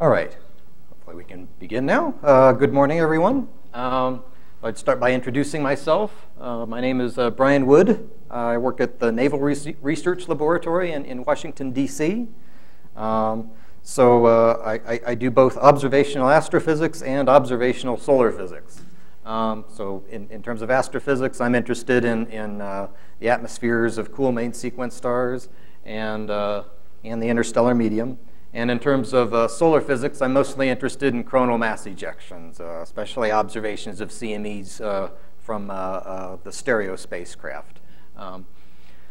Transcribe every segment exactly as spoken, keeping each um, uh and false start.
All right, hopefully we can begin now. Uh, good morning, everyone. Um, I'd start by introducing myself. Uh, my name is uh, Brian Wood. Uh, I work at the Naval Re- Research Laboratory in, in Washington, D C Um, so uh, I, I, I do both observational astrophysics and observational solar physics. Um, so in, in terms of astrophysics, I'm interested in, in uh, the atmospheres of cool main sequence stars and, uh, and the interstellar medium. And in terms of uh, solar physics, I'm mostly interested in coronal mass ejections, uh, especially observations of C M Es uh, from uh, uh, the stereo spacecraft. Um,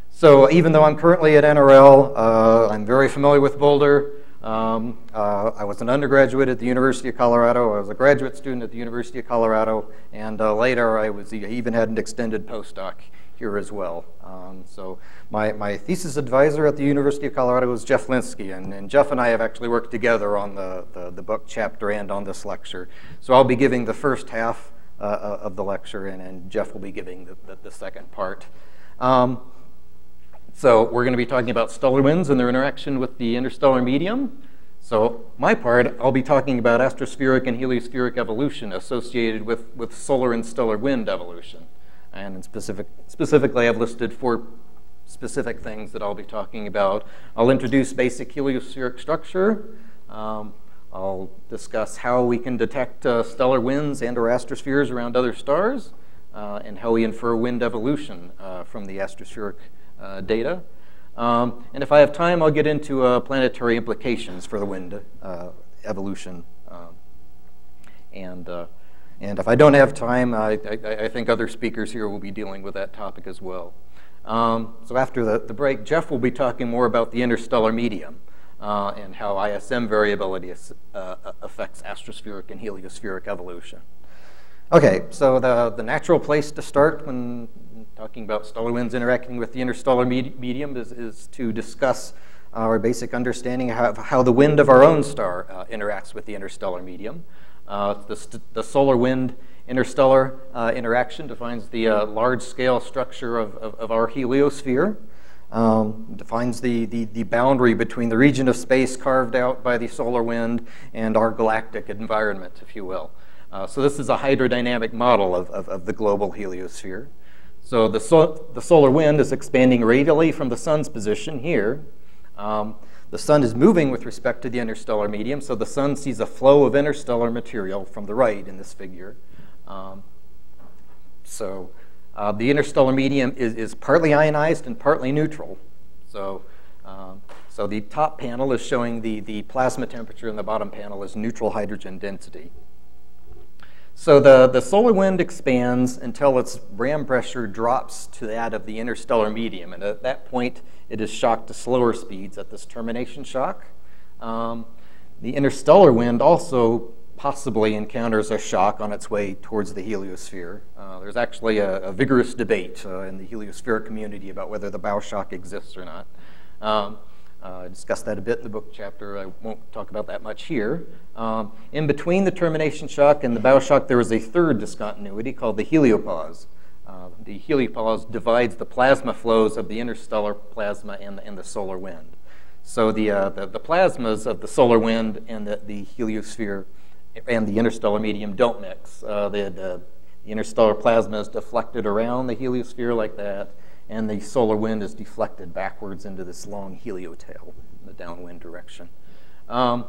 so even though I'm currently at N R L, uh, I'm very familiar with Boulder. Um, uh, I was an undergraduate at the University of Colorado. I was a graduate student at the University of Colorado. And uh, later, I was even had an extended postdoc here as well. Um, so my, my thesis advisor at the University of Colorado was Jeff Linsky, and, and Jeff and I have actually worked together on the, the, the book chapter and on this lecture. So I'll be giving the first half uh, of the lecture, and, and Jeff will be giving the, the, the second part. Um, so we're gonna be talking about stellar winds and their interaction with the interstellar medium. So my part, I'll be talking about astrospheric and heliospheric evolution associated with, with solar and stellar wind evolution. And specific, specifically, I've listed four specific things that I'll be talking about. I'll introduce basic heliospheric structure. Um, I'll discuss how we can detect uh, stellar winds and or astrospheres around other stars, uh, and how we infer wind evolution uh, from the astrospheric uh, data. Um, and if I have time, I'll get into uh, planetary implications for the wind uh, evolution. Uh, and. Uh, And if I don't have time, I, I, I think other speakers here will be dealing with that topic as well. Um, so after the, the break, Jeff will be talking more about the interstellar medium uh, and how I S M variability is, uh, affects astrospheric and heliospheric evolution. Okay, so the, the natural place to start when talking about stellar winds interacting with the interstellar med medium is, is to discuss our basic understanding of how the wind of our own star uh, interacts with the interstellar medium. Uh, the, the solar wind interstellar uh, interaction defines the uh, large-scale structure of, of, of our heliosphere, um, defines the, the, the boundary between the region of space carved out by the solar wind and our galactic environment, if you will. Uh, so this is a hydrodynamic model of, of, of the global heliosphere. So the, so the solar wind is expanding radially from the sun's position here. Um, The sun is moving with respect to the interstellar medium, so the sun sees a flow of interstellar material from the right in this figure. Um, so uh, the interstellar medium is, is partly ionized and partly neutral. So, um, so the top panel is showing the, the plasma temperature and the bottom panel is neutral hydrogen density. So the, the solar wind expands until its ram pressure drops to that of the interstellar medium, and at that point, it is shocked to slower speeds at this termination shock. Um, the interstellar wind also possibly encounters a shock on its way towards the heliosphere. Uh, there's actually a, a vigorous debate uh, in the heliospheric community about whether the bow shock exists or not. Um, uh, I discussed that a bit in the book chapter. I won't talk about that much here. Um, in between the termination shock and the bow shock, there is a third discontinuity called the heliopause. Uh, the heliopause divides the plasma flows of the interstellar plasma and the, and the solar wind. So the, uh, the, the plasmas of the solar wind and the, the heliosphere and the interstellar medium don't mix. Uh, the, the, the interstellar plasma is deflected around the heliosphere like that, and the solar wind is deflected backwards into this long heliotail in the downwind direction. Um,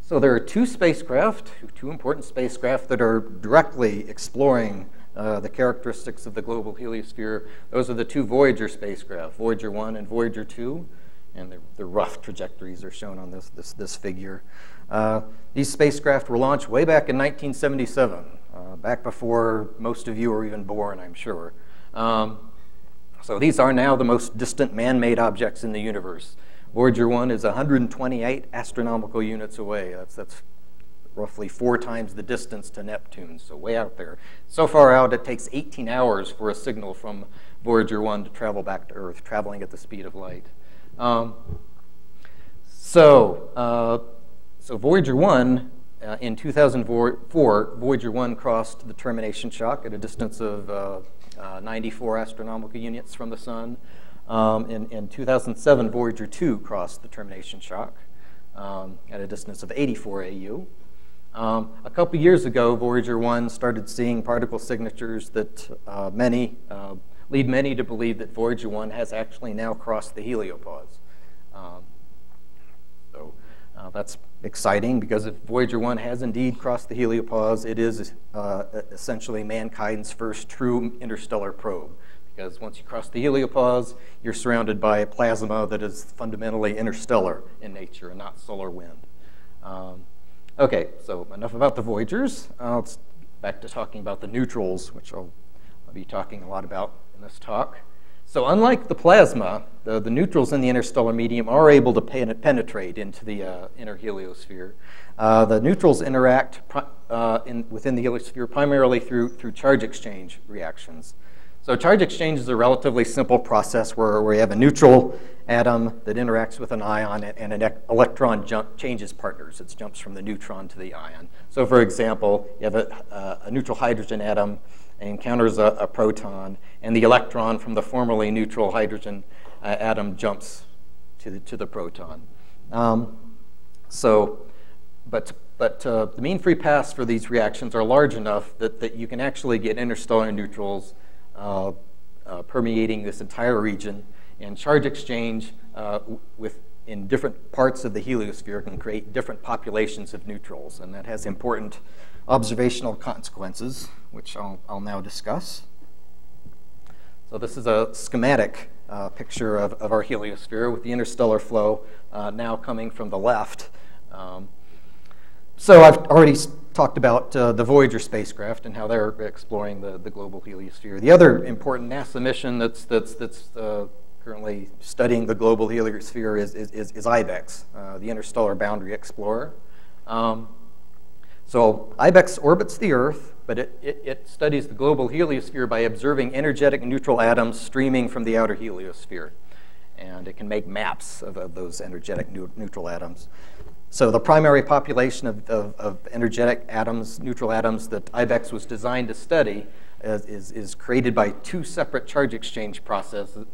so there are two spacecraft, two important spacecraft that are directly exploring Uh, the characteristics of the global heliosphere. Those are the two Voyager spacecraft, Voyager one and Voyager two, and the, the rough trajectories are shown on this, this, this figure. Uh, these spacecraft were launched way back in nineteen seventy-seven, uh, back before most of you were even born, I'm sure. Um, so these are now the most distant man-made objects in the universe. Voyager one is one hundred twenty-eight astronomical units away. That's, that's roughly four times the distance to Neptune, so way out there. So far out, it takes eighteen hours for a signal from Voyager one to travel back to Earth, traveling at the speed of light. Um, so, uh, so Voyager one, uh, in two thousand four, Voyager one crossed the termination shock at a distance of uh, uh, ninety-four astronomical units from the sun. Um, in, in two thousand seven, Voyager two crossed the termination shock. um, at a distance of eighty-four A U. Um, a couple years ago, Voyager one started seeing particle signatures that uh, many uh, lead many to believe that Voyager one has actually now crossed the heliopause. Um, so uh, that's exciting, because if Voyager one has indeed crossed the heliopause, it is uh, essentially mankind's first true interstellar probe. Because once you cross the heliopause, you're surrounded by a plasma that is fundamentally interstellar in nature and not solar wind. Um, Okay, so enough about the Voyagers. Uh, let's get back to talking about the neutrals, which I'll, I'll be talking a lot about in this talk. So unlike the plasma, the, the neutrals in the interstellar medium are able to pen penetrate into the uh, inner heliosphere. Uh, the neutrals interact uh, in, within the heliosphere primarily through, through charge exchange reactions. So charge exchange is a relatively simple process where, where you have a neutral atom that interacts with an ion, and an electron jump changes partners. It jumps from the neutron to the ion. So for example, you have a, a neutral hydrogen atom encounters a, a proton, and the electron from the formerly neutral hydrogen uh, atom jumps to the, to the proton. Um, so, but but uh, the mean free paths for these reactions are large enough that, that you can actually get interstellar neutrals uh, uh, permeating this entire region. And charge exchange uh, with in different parts of the heliosphere can create different populations of neutrals, and that has important observational consequences, which I'll, I'll now discuss. So this is a schematic uh, picture of, of our heliosphere with the interstellar flow uh, now coming from the left. Um, so I've already talked about uh, the Voyager spacecraft and how they're exploring the, the global heliosphere. The other important NASA mission that's, that's, that's uh, currently studying the global heliosphere is, is, is, is IBEX, uh, the Interstellar Boundary Explorer. Um, so IBEX orbits the Earth, but it, it, it studies the global heliosphere by observing energetic neutral atoms streaming from the outer heliosphere. And it can make maps of, of those energetic ne neutral atoms. So the primary population of, of, of energetic atoms, neutral atoms, that IBEX was designed to study is, is, is created by two separate charge exchange processes.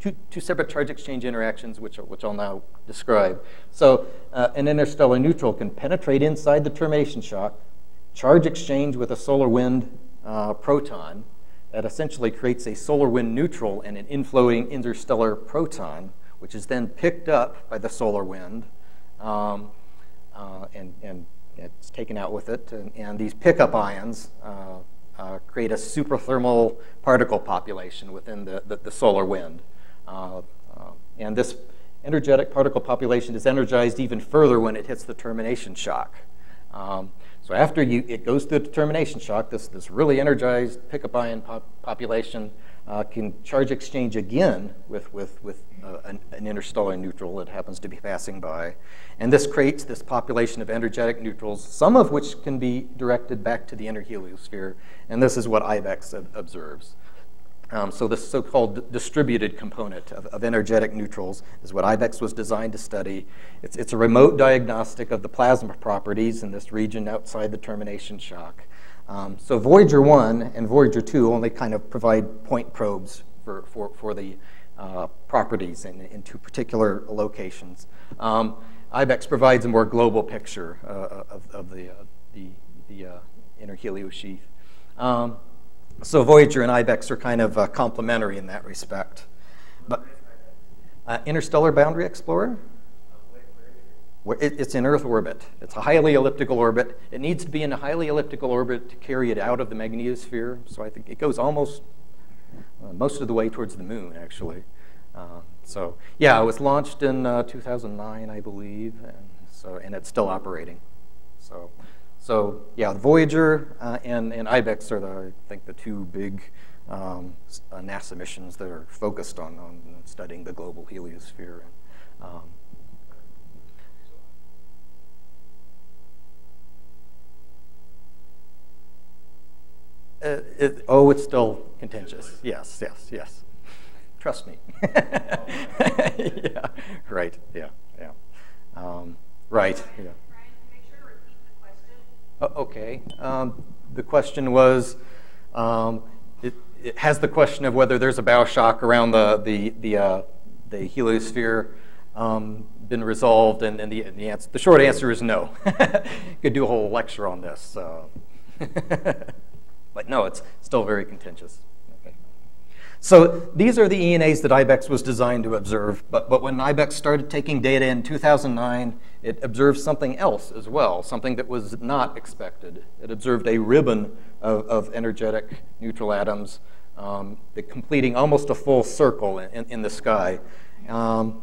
Two, two separate charge exchange interactions, which, which I'll now describe. So uh, an interstellar neutral can penetrate inside the termination shock, charge exchange with a solar wind uh, proton. That essentially creates a solar wind neutral and an inflowing interstellar proton, which is then picked up by the solar wind um, uh, and, and it's taken out with it. And, and these pickup ions uh, uh, create a superthermal particle population within the, the, the solar wind. Uh, uh, and this energetic particle population is energized even further when it hits the termination shock. Um, so after you, it goes through the termination shock, this, this really energized pickup ion pop population uh, can charge exchange again with, with, with uh, an, an interstellar neutral that happens to be passing by. And this creates this population of energetic neutrals, some of which can be directed back to the inner heliosphere. And this is what IBEX ob observes. Um, so this so-called distributed component of, of energetic neutrals is what IBEX was designed to study. It's, it's a remote diagnostic of the plasma properties in this region outside the termination shock. Um, so Voyager one and Voyager two only kind of provide point probes for, for, for the uh, properties in, in two particular locations. Um, IBEX provides a more global picture uh, of, of the, uh, the, the uh, inner heliosheath. Um, So Voyager and IBEX are kind of uh, complementary in that respect. But uh, Interstellar Boundary Explorer? It, it's in Earth orbit. It's a highly elliptical orbit. It needs to be in a highly elliptical orbit to carry it out of the magnetosphere. So I think it goes almost uh, most of the way towards the moon, actually. Uh, so yeah, it was launched in uh, two thousand nine, I believe, and, so, and it's still operating. So. So yeah, Voyager uh, and, and IBEX are, the, I think, the two big um, uh, NASA missions that are focused on, on studying the global heliosphere. Um, uh, it, oh, it's still contentious. Yes, yes, yes. Trust me. Yeah. Right. Yeah. Yeah. Um, right. Yeah. Okay, um, the question was, um, it, it has the question of whether there's a bow shock around the, the, the, uh, the heliosphere um, been resolved? And, and the, the, answer, the short answer is no. Could do a whole lecture on this. So. But no, it's still very contentious. Okay. So these are the E N As that I BEX was designed to observe. But, but when I BEX started taking data in two thousand nine, it observed something else as well, something that was not expected. It observed a ribbon of, of energetic neutral atoms um, completing almost a full circle in, in the sky. Um,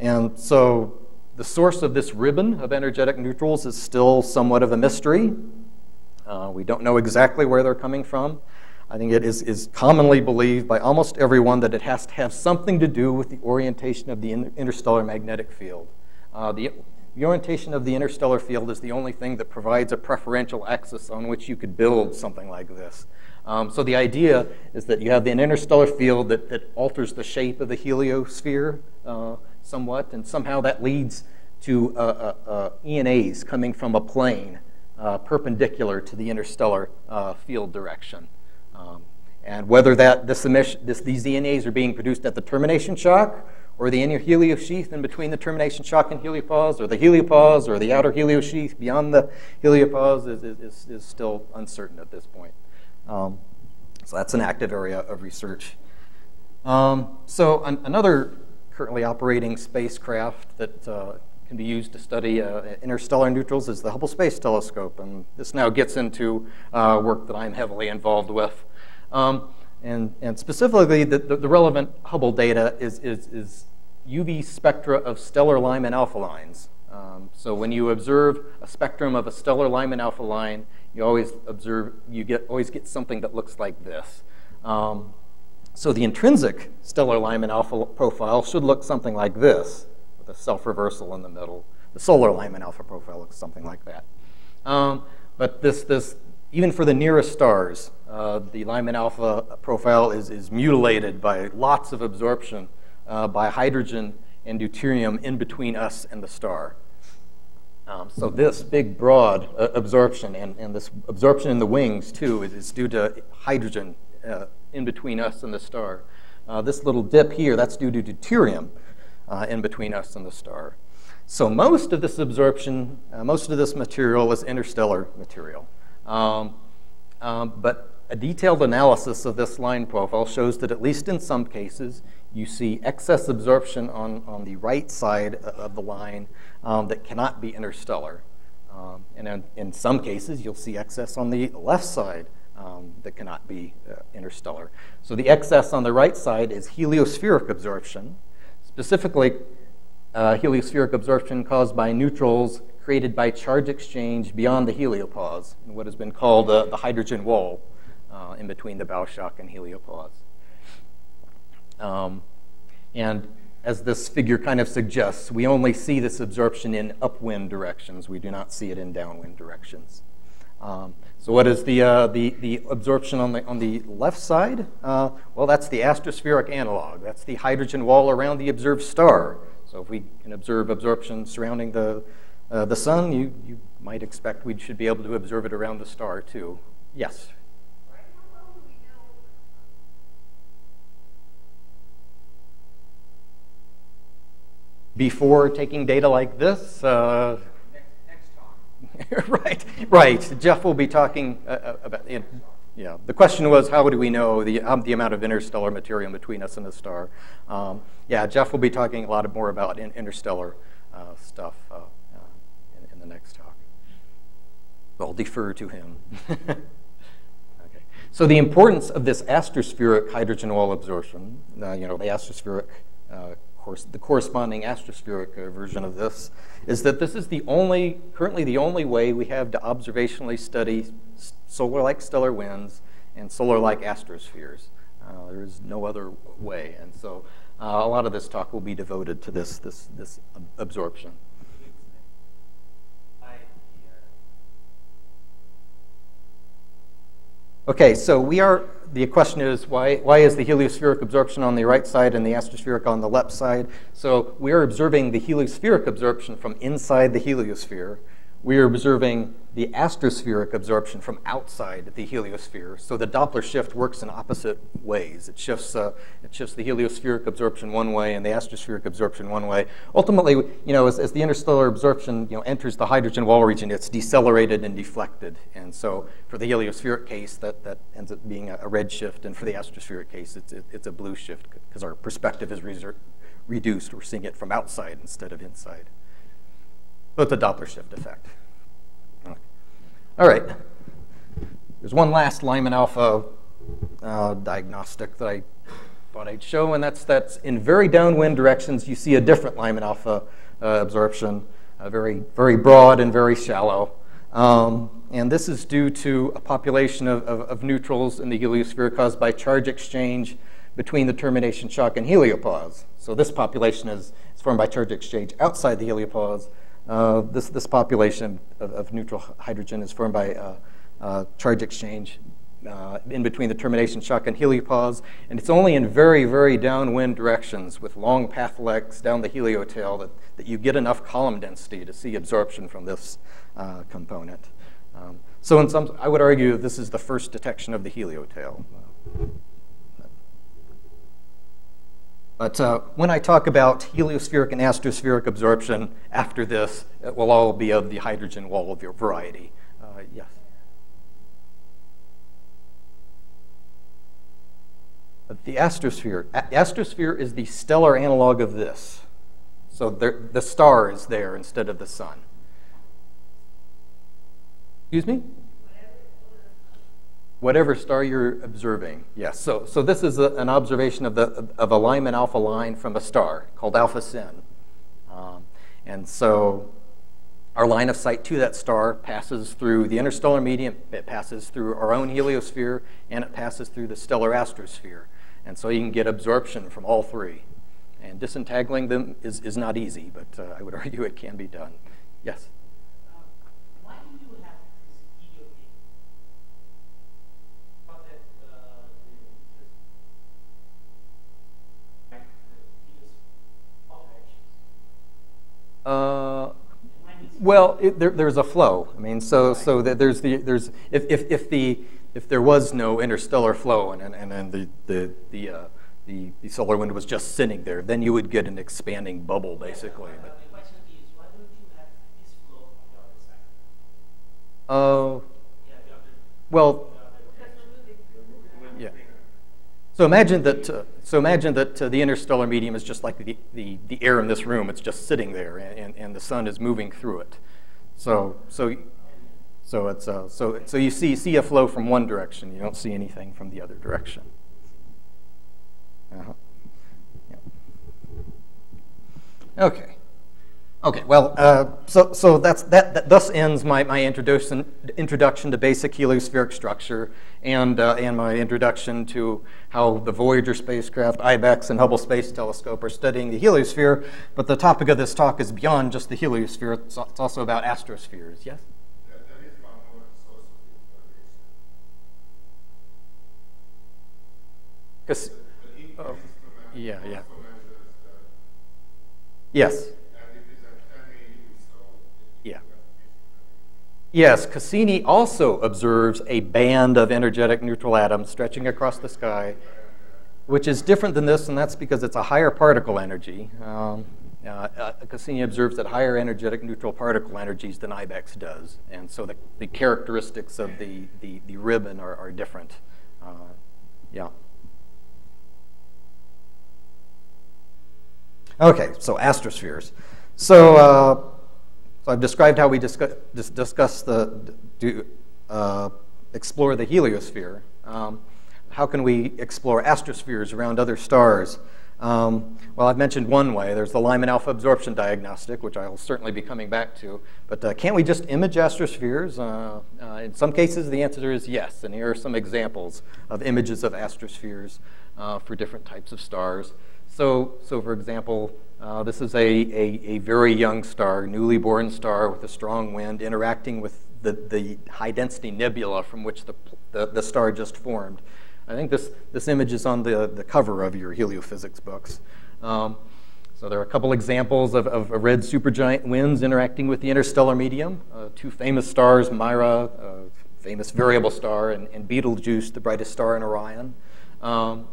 and so the source of this ribbon of energetic neutrals is still somewhat of a mystery. Uh, we don't know exactly where they're coming from. I think it is, is commonly believed by almost everyone that it has to have something to do with the orientation of the interstellar magnetic field. Uh, the, the orientation of the interstellar field is the only thing that provides a preferential axis on which you could build something like this. Um, so the idea is that you have an interstellar field that, that alters the shape of the heliosphere uh, somewhat, and somehow that leads to uh, uh, uh, E N As coming from a plane uh, perpendicular to the interstellar uh, field direction. Um, and whether that this emission, this, these E N As are being produced at the termination shock, or the inner heliosheath in between the termination shock and heliopause, or the heliopause, or the outer heliosheath beyond the heliopause is, is, is still uncertain at this point. Um, so that's an active area of research. Um, so an, another currently operating spacecraft that uh, can be used to study uh, interstellar neutrals is the Hubble Space Telescope. And this now gets into uh, work that I'm heavily involved with. Um, And, and specifically, the, the, the relevant Hubble data is, is, is U V spectra of stellar Lyman alpha lines. Um, so when you observe a spectrum of a stellar Lyman alpha line, you always observe, you get, always get something that looks like this. Um, so the intrinsic stellar Lyman alpha profile should look something like this, with a self-reversal in the middle. The solar Lyman alpha profile looks something like that. Um, but this, this, even for the nearest stars, Uh, the Lyman alpha profile is, is mutilated by lots of absorption uh, by hydrogen and deuterium in between us and the star. Um, so this big, broad uh, absorption, and, and this absorption in the wings, too, is, is due to hydrogen uh, in between us and the star. Uh, this little dip here, that's due to deuterium uh, in between us and the star. So most of this absorption, uh, most of this material is interstellar material. Um, um, but a detailed analysis of this line profile shows that, at least in some cases, you see excess absorption on, on the right side of the line um, that cannot be interstellar. Um, and in, in some cases, you'll see excess on the left side um, that cannot be uh, interstellar. So the excess on the right side is heliospheric absorption, specifically uh, heliospheric absorption caused by neutrals created by charge exchange beyond the heliopause, in what has been called uh, the hydrogen wall. Uh, in between the bow shock and heliopause. Um, and as this figure kind of suggests, we only see this absorption in upwind directions. We do not see it in downwind directions. Um, so what is the, uh, the, the absorption on the, on the left side? Uh, well, that's the astrospheric analog. That's the hydrogen wall around the observed star. So if we can observe absorption surrounding the, uh, the sun, you, you might expect we should be able to observe it around the star, too. Yes? Before taking data like this, uh, next, next time. right, right. Jeff will be talking uh, about. You know, yeah, the question was, how do we know the um, the amount of interstellar material between us and the star? Um, yeah, Jeff will be talking a lot more about in interstellar uh, stuff uh, uh, in, in the next talk. I'll defer to him. Okay. So the importance of this astrospheric hydrogen wall absorption, uh, you know, the astrospheric. Uh, the corresponding astrospheric uh, version of this, is that this is the only, currently the only way we have to observationally study solar-like stellar winds and solar-like astrospheres. Uh, there is no other way. And so uh, a lot of this talk will be devoted to this, this, this ab absorption. Okay, so we are, the question is, why, why is the heliospheric absorption on the right side and the astrospheric on the left side? So we are observing the heliospheric absorption from inside the heliosphere, we are observing the astrospheric absorption from outside the heliosphere. So the Doppler shift works in opposite ways. It shifts, uh, it shifts the heliospheric absorption one way and the astrospheric absorption one way. Ultimately, you know, as, as the interstellar absorption you know, enters the hydrogen wall region, it's decelerated and deflected. And so for the heliospheric case, that, that ends up being a, a red shift. And for the astrospheric case, it's, it, it's a blue shift because our perspective is reduced. We're seeing it from outside instead of inside. So it's a Doppler shift effect. All right, there's one last Lyman alpha uh, diagnostic that I thought I'd show, and that's that's in very downwind directions, you see a different Lyman alpha uh, absorption, uh, very, very broad and very shallow. Um, and this is due to a population of, of, of neutrals in the heliosphere caused by charge exchange between the termination shock and heliopause. So this population is, is formed by charge exchange outside the heliopause. Uh, this, this population of, of neutral hydrogen is formed by uh, uh, charge exchange uh, in between the termination shock and heliopause. And it's only in very, very downwind directions with long path legs down the heliotail that, that you get enough column density to see absorption from this uh, component. Um, so in some, I would argue this is the first detection of the heliotail. But uh, when I talk about heliospheric and astrospheric absorption after this, it will all be of the hydrogen wall of your variety. Uh, yes. But the astrosphere. A astrosphere is the stellar analog of this. So there, the star is there instead of the sun. Excuse me? Whatever star you're observing, yes. So, so this is a, an observation of the of a Lyman alpha line from a star called Alpha Centauri, um, and so our line of sight to that star passes through the interstellar medium. It passes through our own heliosphere, and it passes through the stellar astrosphere, and so you can get absorption from all three. And disentangling them is is not easy, but uh, I would argue it can be done. Yes. Uh, well, it, there, there's a flow. I mean, so so that there's the there's if if, if the if there was no interstellar flow and and and, and the the the, uh, the the solar wind was just sitting there, then you would get an expanding bubble, basically. Yeah, but, but, why don't you have this flow on the other side? Oh, uh, yeah, well. So imagine that. Uh, so imagine that uh, the interstellar medium is just like the, the the air in this room. It's just sitting there, and, and the sun is moving through it. So so so it's uh, so so you see see a flow from one direction. You don't see anything from the other direction. Uh-huh. Yeah. Okay. Okay. Well. Uh, so so that's that, that. Thus ends my my introduction introduction to basic heliospheric structure and uh, and my introduction to how the Voyager spacecraft, I BEX, and Hubble Space Telescope are studying the heliosphere. But the topic of this talk is beyond just the heliosphere. It's, it's also about astrospheres. Yes. Yeah, there is one more source of information. Because. Uh, yeah. Yeah. Yes. Yes, Cassini also observes a band of energetic neutral atoms stretching across the sky, which is different than this, and that's because it's a higher particle energy. Um, uh, uh, Cassini observes at higher energetic neutral particle energies than I BEX does, and so the, the characteristics of the, the, the ribbon are, are different. Uh, yeah. Okay, so astrospheres. So. Uh, I've described how we discuss, discuss the, do, uh, explore the heliosphere. Um, how can we explore astrospheres around other stars? Um, well, I've mentioned one way. There's the Lyman alpha absorption diagnostic, which I'll certainly be coming back to. But uh, can't we just image astrospheres? Uh, uh, in some cases, the answer is yes. And here are some examples of images of astrospheres uh, for different types of stars. So, so for example, uh, this is a, a, a very young star, newly born star with a strong wind interacting with the, the high density nebula from which the, the, the star just formed. I think this, this image is on the, the cover of your heliophysics books. Um, so there are a couple examples of, of red supergiant winds interacting with the interstellar medium. Uh, two famous stars, Mira, a famous variable star, and, and Betelgeuse, the brightest star in Orion. Um,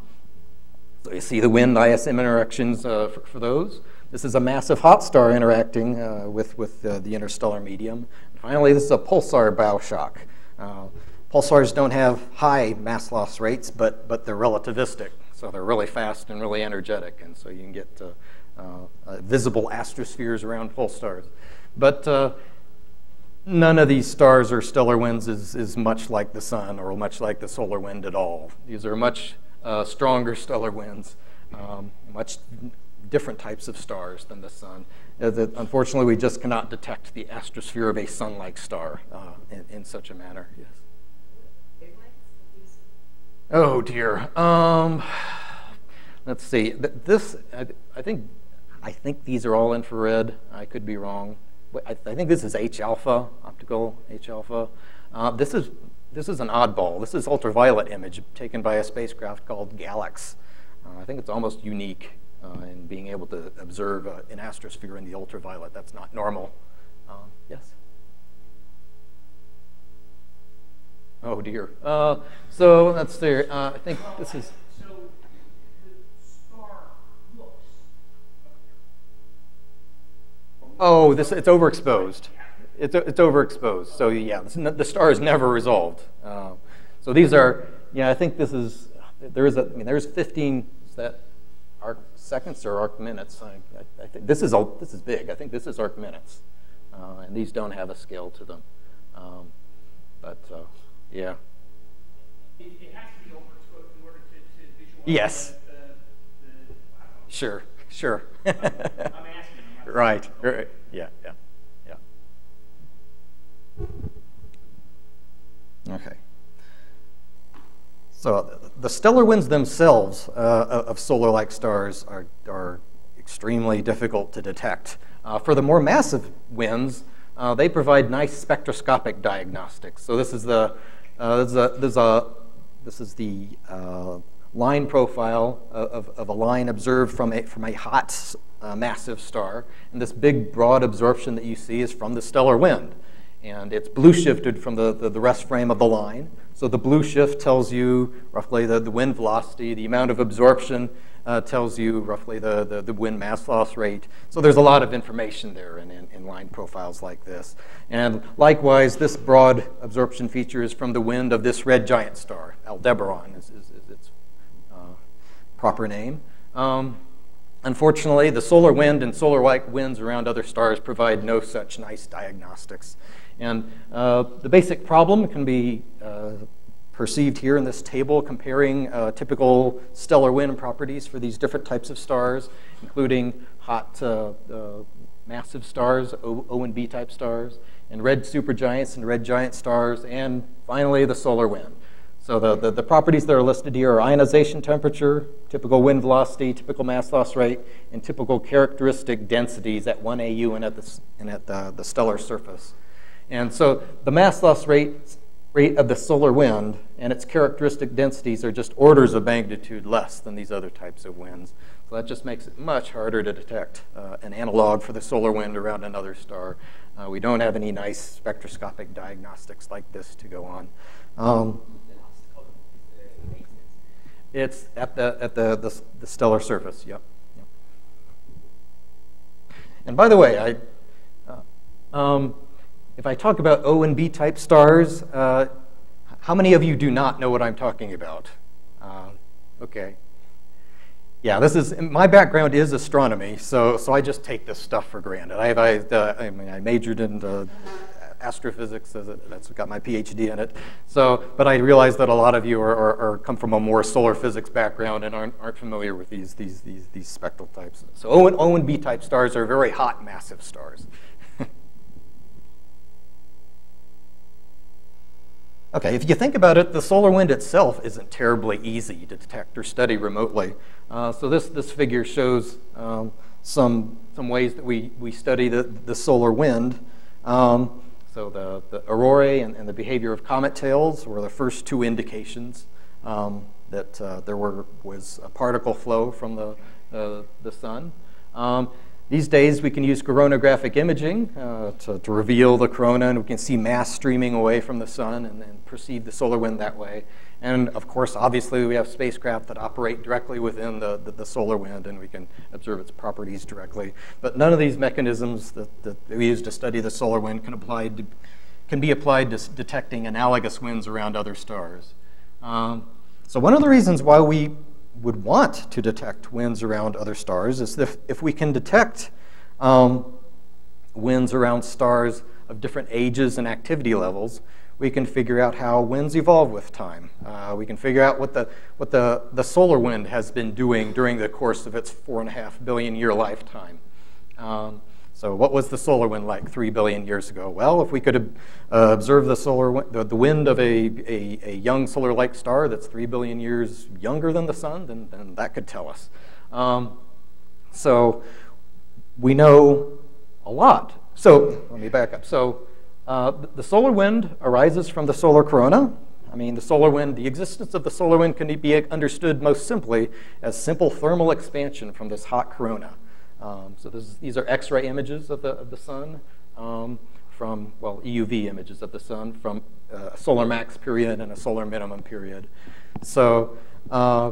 so you see the wind I S M interactions uh, for, for those. This is a massive hot star interacting uh, with, with uh, the interstellar medium. And finally, this is a pulsar bow shock. Uh, pulsars don't have high mass loss rates, but, but they're relativistic. So they're really fast and really energetic. And so you can get uh, uh, uh, visible astrospheres around pulsars. But uh, none of these stars or stellar winds is, is much like the sun or much like the solar wind at all. These are much uh, stronger stellar winds, um, much different types of stars than the sun. Uh, that unfortunately, we just cannot detect the astrosphere of a sun-like star uh, in, in such a manner. Yes. Oh dear. Um, let's see. This, I, I think, I think these are all infrared. I could be wrong. I, th I think this is H alpha, optical H alpha. Uh, this is this is an oddball. This is ultraviolet image taken by a spacecraft called GALEX. Uh, I think it's almost unique uh, in being able to observe uh, an astrosphere in the ultraviolet. That's not normal. Uh, yes. Oh dear. Uh, so that's there. Uh, I think this is. Oh, this, it's overexposed. It's, it's overexposed. So yeah, this, the star is never resolved. Uh, so these are, yeah, I think this is, there is a, I mean, there's fifteen, is that arc seconds or arc minutes? I, I, I think this is, a, this is big. I think this is arc minutes. Uh, and these don't have a scale to them. Um, but uh, yeah. It, it has to be overexposed in order to, to visualize. Yes. The, the, the, wow. Sure, sure. I'm, I'm asking. Right, right, yeah, yeah, yeah. Okay. So the stellar winds themselves uh, of solar-like stars are, are extremely difficult to detect. Uh, for the more massive winds, uh, they provide nice spectroscopic diagnostics. So this is the, uh, this is a, this is a, this is the uh, line profile of, of a line observed from a, from a hot, a massive star, and this big broad absorption that you see is from the stellar wind, and it's blue shifted from the, the, the rest frame of the line. So the blue shift tells you roughly the, the wind velocity, the amount of absorption uh, tells you roughly the, the, the wind mass loss rate. So there's a lot of information there in, in, in line profiles like this. And likewise, this broad absorption feature is from the wind of this red giant star, Aldebaran is, is, is its uh, proper name. Um, Unfortunately, the solar wind and solar-like winds around other stars provide no such nice diagnostics. And uh, the basic problem can be uh, perceived here in this table, comparing uh, typical stellar wind properties for these different types of stars, including hot uh, uh, massive stars, O, O and B type stars, and red supergiants and red giant stars, and finally the solar wind. So the, the, the properties that are listed here are ionization temperature, typical wind velocity, typical mass loss rate, and typical characteristic densities at one A U and at the, and at the, the stellar surface. And so the mass loss rate, rate of the solar wind and its characteristic densities are just orders of magnitude less than these other types of winds. So that just makes it much harder to detect uh, an analog for the solar wind around another star. Uh, we don't have any nice spectroscopic diagnostics like this to go on. Um, It's at the at the, the the stellar surface. Yep. Yep. And by the way, I uh, um, if I talk about O and B type stars, uh, how many of you do not know what I'm talking about? Uh, okay. Yeah, this is my background is astronomy, so so I just take this stuff for granted. I have, I, uh, I mean I majored in the astrophysics, as it, that's got my P H D in it. So, but I realize that a lot of you are, are, are come from a more solar physics background and aren't, aren't familiar with these these these these spectral types. So O and O and B type stars are very hot, massive stars. Okay, if you think about it, the solar wind itself isn't terribly easy to detect or study remotely. Uh, so this this figure shows um, some some ways that we we study the the solar wind. Um, So the, the aurorae and, and the behavior of comet tails were the first two indications um, that uh, there were, was a particle flow from the, uh, the sun. Um, These days, we can use coronagraphic imaging uh, to, to reveal the corona, and we can see mass streaming away from the sun and then perceive the solar wind that way. And of course, obviously, we have spacecraft that operate directly within the, the, the solar wind, and we can observe its properties directly. But none of these mechanisms that, that we use to study the solar wind can, apply to, can be applied to detecting analogous winds around other stars. Um, so one of the reasons why we would want to detect winds around other stars is if, if we can detect um, winds around stars of different ages and activity levels, we can figure out how winds evolve with time. Uh, we can figure out what the what the, the solar wind has been doing during the course of its four and a half billion year lifetime. Um, so what was the solar wind like three billion years ago? Well, if we could ob uh, observe the solar wind, the, the wind of a, a, a young solar-like star that's three billion years younger than the sun, then, then that could tell us. Um, so we know a lot. So let me back up. So uh, the solar wind arises from the solar corona. I mean, the solar wind, the existence of the solar wind can be understood most simply as simple thermal expansion from this hot corona. Um, so this is, these are X-ray images of the, of the sun um, from, well, E U V images of the sun from uh, a solar max period and a solar minimum period. So, uh,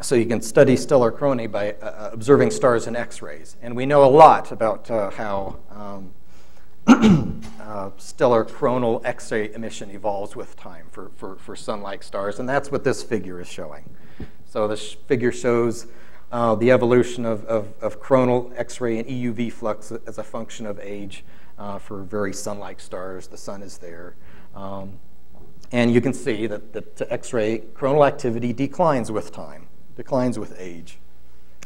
so you can study stellar corona by uh, observing stars in X-rays. And we know a lot about uh, how um, uh, stellar coronal X-ray emission evolves with time for, for, for sun-like stars. And that's what this figure is showing. So this figure shows Uh, the evolution of, of, of coronal X-ray and E U V flux as a function of age uh, for very sun-like stars. The sun is there. Um, and you can see that, that the X-ray coronal activity declines with time, declines with age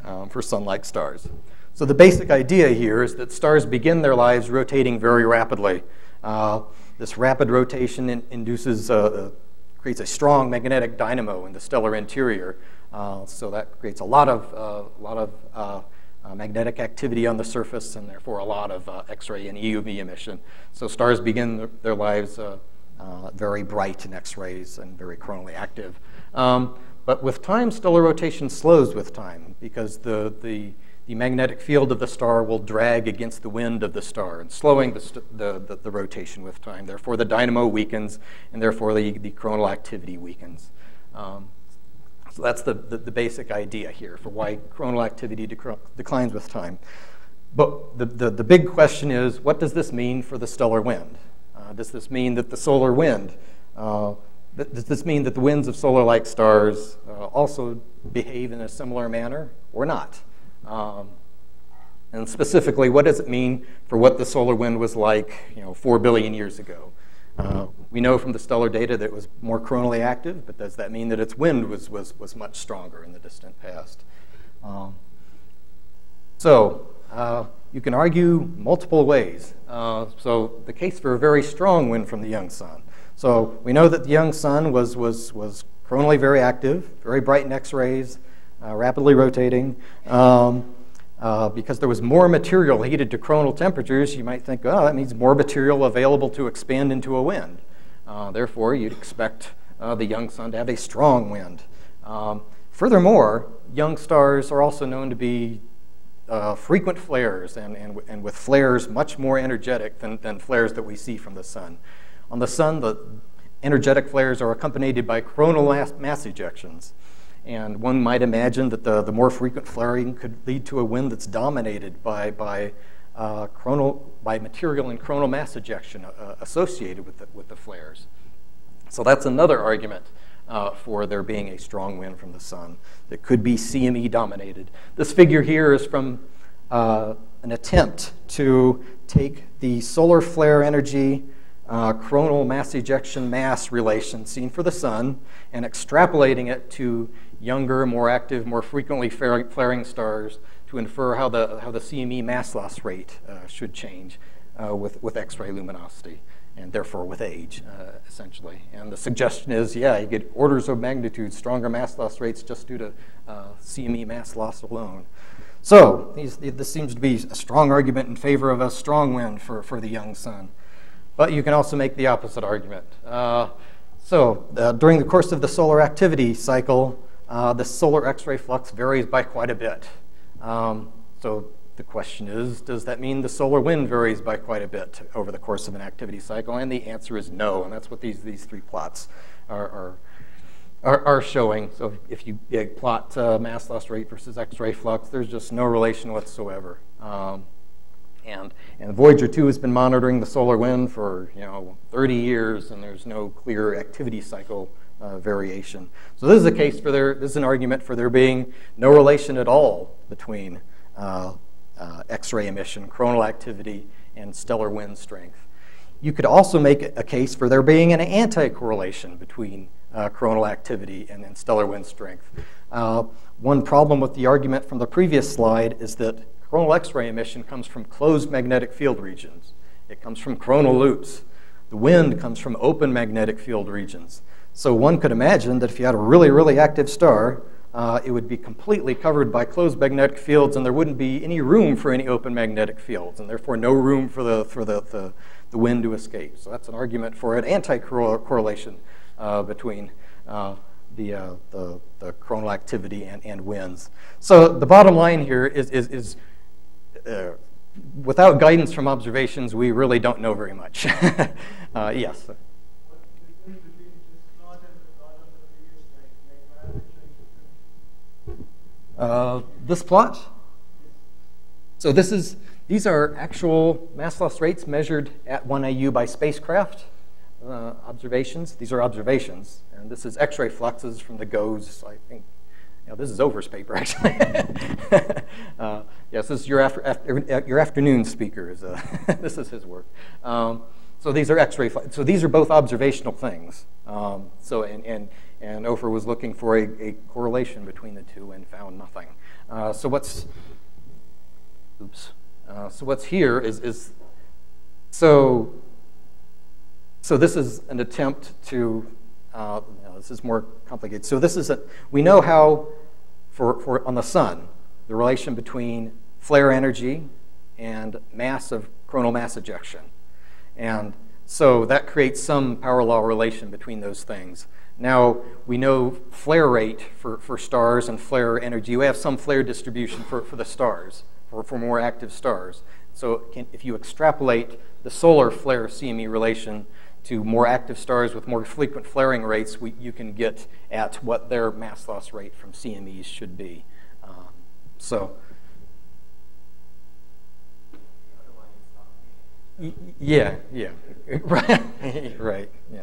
um, for sun-like stars. So the basic idea here is that stars begin their lives rotating very rapidly. Uh, this rapid rotation in, induces, uh, creates a strong magnetic dynamo in the stellar interior. Uh, so that creates a lot of, uh, a lot of uh, uh, magnetic activity on the surface and therefore a lot of uh, X-ray and E U V emission. So stars begin th their lives uh, uh, very bright in X-rays and very coronally active. Um, but with time, stellar rotation slows with time because the, the, the magnetic field of the star will drag against the wind of the star and slowing the, st the, the, the rotation with time. Therefore, the dynamo weakens and therefore the, the coronal activity weakens. Um, So that's the, the, the basic idea here for why coronal activity dec declines with time. But the, the, the big question is, what does this mean for the stellar wind? Uh, does this mean that the solar wind, uh, th does this mean that the winds of solar-like stars uh, also behave in a similar manner or not? Um, and specifically, what does it mean for what the solar wind was like, you know, four billion years ago? Uh, we know from the stellar data that it was more coronally active, but does that mean that its wind was, was, was much stronger in the distant past? Um, so uh, you can argue multiple ways. Uh, so the case for a very strong wind from the young sun. So we know that the young sun was, was, was coronally very active, very bright in X-rays, uh, rapidly rotating. Um, Uh, because there was more material heated to coronal temperatures, you might think, oh, that means more material available to expand into a wind. Uh, therefore, you'd expect uh, the young sun to have a strong wind. Um, furthermore, young stars are also known to be uh, frequent flares, and, and, and with flares much more energetic than, than flares that we see from the sun. On the sun, the energetic flares are accompanied by coronal mass ejections. And one might imagine that the, the more frequent flaring could lead to a wind that's dominated by, by, uh, coronal, by material and coronal mass ejection uh, associated with the, with the flares. So that's another argument uh, for there being a strong wind from the sun that could be C M E dominated. This figure here is from uh, an attempt to take the solar flare energy Uh, coronal mass ejection mass relation seen for the sun and extrapolating it to younger, more active, more frequently flaring stars to infer how the, how the C M E mass loss rate uh, should change uh, with, with X-ray luminosity and therefore with age, uh, essentially. And the suggestion is, yeah, you get orders of magnitude stronger mass loss rates just due to uh, C M E mass loss alone. So these, this seems to be a strong argument in favor of a strong wind for, for the young sun. But you can also make the opposite argument. Uh, so uh, during the course of the solar activity cycle, uh, the solar X-ray flux varies by quite a bit. Um, so The question is, does that mean the solar wind varies by quite a bit over the course of an activity cycle? And the answer is no, and that's what these, these three plots are, are are showing. So if you plot uh, mass loss rate versus X-ray flux, there's just no relation whatsoever. Um, and, and Voyager two has been monitoring the solar wind for, you know, thirty years, and there's no clear activity cycle uh, variation. So this is a case for there, this is an argument for there being no relation at all between uh, uh, X-ray emission, coronal activity, and stellar wind strength. You could also make a case for there being an anti-correlation between Uh, coronal activity and, and stellar wind strength. Uh, one problem with the argument from the previous slide is that coronal X-ray emission comes from closed magnetic field regions. It comes from coronal loops. The wind comes from open magnetic field regions. So one could imagine that if you had a really, really active star, uh, it would be completely covered by closed magnetic fields, and there wouldn't be any room for any open magnetic fields, and therefore no room for the, for the, the, the wind to escape. So that's an argument for an anti-correlation Uh, between uh, the, uh, the, the coronal activity and, and winds. So the bottom line here is, is, is uh, without guidance from observations, we really don't know very much. uh, yes? Uh, this plot? So this is, these are actual mass loss rates measured at one A U by spacecraft. Uh, observations. These are observations, and this is X-ray fluxes from the GOES. I think, you know, this is Over's paper actually. uh, yes, this is your after, after, your afternoon speaker. Is uh, this is his work. Um, so these are X-ray. So these are both observational things. Um, so and and and Ofer was looking for a, a correlation between the two and found nothing. Uh, so what's, oops. Uh, so what's here is is so. So this is an attempt to, uh, no, this is more complicated. So this is, a, we know how, for, for on the sun, the relation between flare energy and mass of coronal mass ejection. And so that creates some power law relation between those things. Now, we know flare rate for, for stars and flare energy. We have some flare distribution for, for the stars, for, for more active stars. So can, if you extrapolate the solar flare C M E relation to more active stars with more frequent flaring rates, we, you can get at what their mass loss rate from C M Es should be. Um, so, yeah, yeah, right, right, yeah.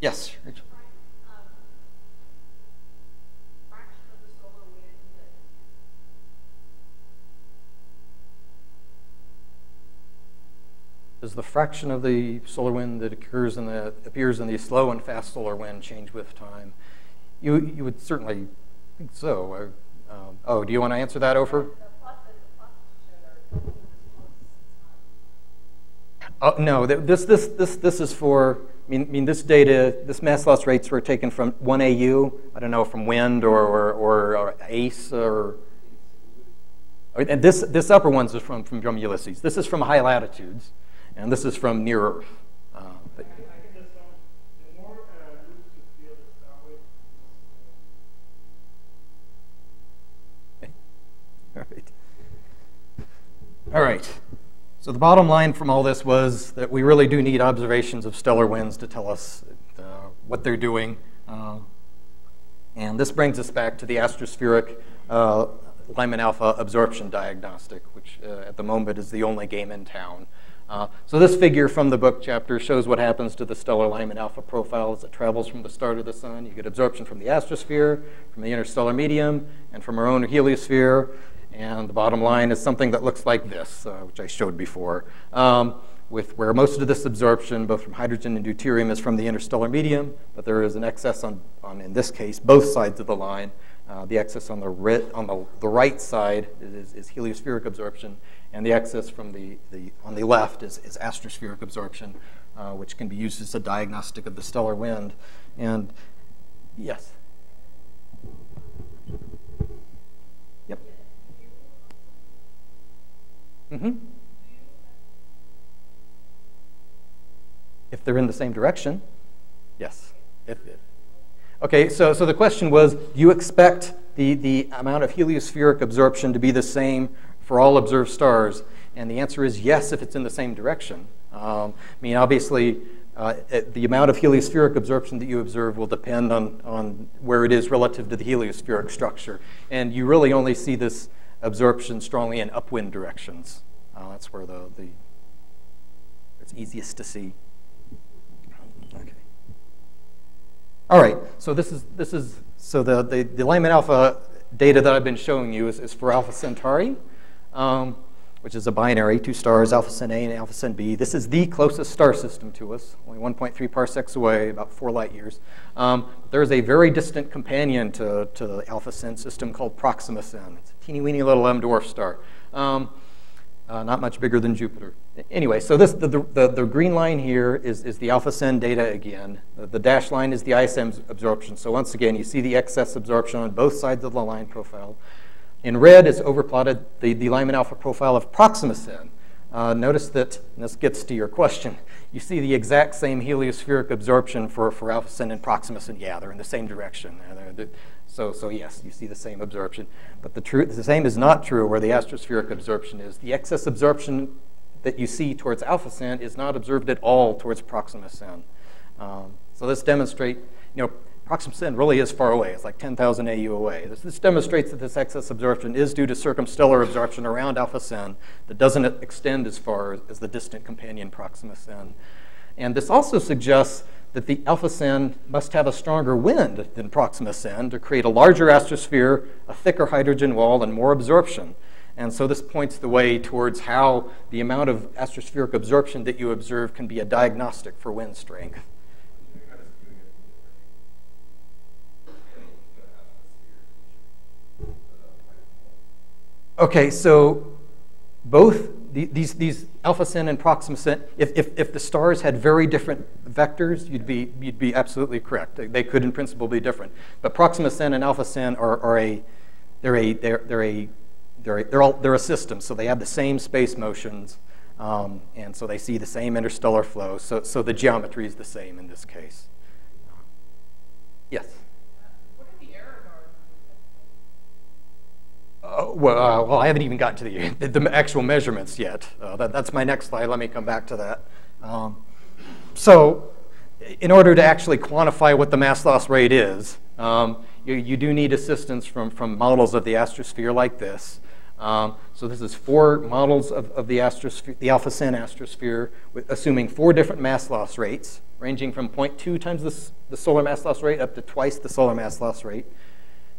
Yes, Rachel. Does the fraction of the solar wind that occurs in the, appears in the slow and fast solar wind change with time? You, you would certainly think so. Uh, um, oh, do you want to answer that, Ofer? Uh, no, this, this, this, this is for, I mean, I mean, this data, this mass loss rates were taken from one A U, I don't know, from wind or, or, or, or A C E or, and this, this upper one's is from, from, from Ulysses. This is from high latitudes. And this is from near Earth. Uh, but, okay. All right. All right. So the bottom line from all this was that we really do need observations of stellar winds to tell us uh, what they're doing. Uh, and this brings us back to the astrospheric uh, Lyman alpha absorption diagnostic, which uh, at the moment is the only game in town. Uh, so this figure from the book chapter shows what happens to the stellar Lyman alpha profile as it travels from the star to the sun. You get absorption from the astrosphere, from the interstellar medium, and from our own heliosphere. And the bottom line is something that looks like this, uh, which I showed before, um, with where most of this absorption, both from hydrogen and deuterium, is from the interstellar medium, but there is an excess on, on in this case, both sides of the line. Uh, the excess on the, ri on the, the right side is, is heliospheric absorption, and the excess from the, the, on the left is, is astrospheric absorption, uh, which can be used as a diagnostic of the stellar wind. And yes? Yep. Mm-hmm. If they're in the same direction, yes. If, if. Okay, so, so the question was, do you expect the, the amount of heliospheric absorption to be the same for all observed stars? And the answer is yes, if it's in the same direction. Um, I mean, obviously, uh, the amount of heliospheric absorption that you observe will depend on, on where it is relative to the heliospheric structure. And you really only see this absorption strongly in upwind directions. Uh, that's where the, the it's easiest to see. Okay. All right. So this is this is so the the, the Lyman alpha data that I've been showing you is, is for Alpha Centauri, um, which is a binary, two stars, Alpha Centauri A and Alpha Centauri B. This is the closest star system to us, only one point three parsecs away, about four light years. Um, there is a very distant companion to to the Alpha Centauri system called Proxima Centauri. It's a teeny weeny little M dwarf star. Um, Uh, not much bigger than Jupiter. Anyway, so this, the, the, the green line here is, is the Alpha Centauri data again. The, the dashed line is the I S M absorption. So once again, you see the excess absorption on both sides of the line profile. In red is overplotted the, the Lyman alpha profile of Proxima Centauri. Uh, notice that, and this gets to your question, you see the exact same heliospheric absorption for, for Alpha Centauri and Proxima Centauri. Yeah, they're in the same direction. They're, they're, So, so yes, you see the same absorption. But the, true, the same is not true where the astrospheric absorption is. The excess absorption that you see towards Alpha Centauri is not observed at all towards Proxima Centauri. Um, so this demonstrates, you know, Proxima Centauri really is far away. It's like ten thousand A U away. This, this demonstrates that this excess absorption is due to circumstellar absorption around Alpha Centauri that doesn't extend as far as the distant companion Proxima Centauri. And this also suggests that the Alpha Centauri must have a stronger wind than Proxima Centauri to create a larger astrosphere, a thicker hydrogen wall, and more absorption. And so this points the way towards how the amount of astrospheric absorption that you observe can be a diagnostic for wind strength. Okay, so both These, these Alpha Centauri and Proxima Centauri, if, if, if the stars had very different vectors, you'd be, you'd be absolutely correct. They, they could, in principle, be different. But Proxima Centauri and Alpha Centauri are, are a, they're a, they're, they're a, they're a, they're all, they're a system. So they have the same space motions, um, and so they see the same interstellar flow. So, so the geometry is the same in this case. Yes. Uh, well, uh, well, I haven't even gotten to the, the, the actual measurements yet. Uh, that, that's my next slide. Let me come back to that. Um, so in order to actually quantify what the mass loss rate is, um, you, you do need assistance from, from models of the astrosphere like this. Um, so this is four models of, of the, astrosphere, the Alpha Centauri astrosphere, with, assuming four different mass loss rates, ranging from zero point two times the, the solar mass loss rate up to twice the solar mass loss rate.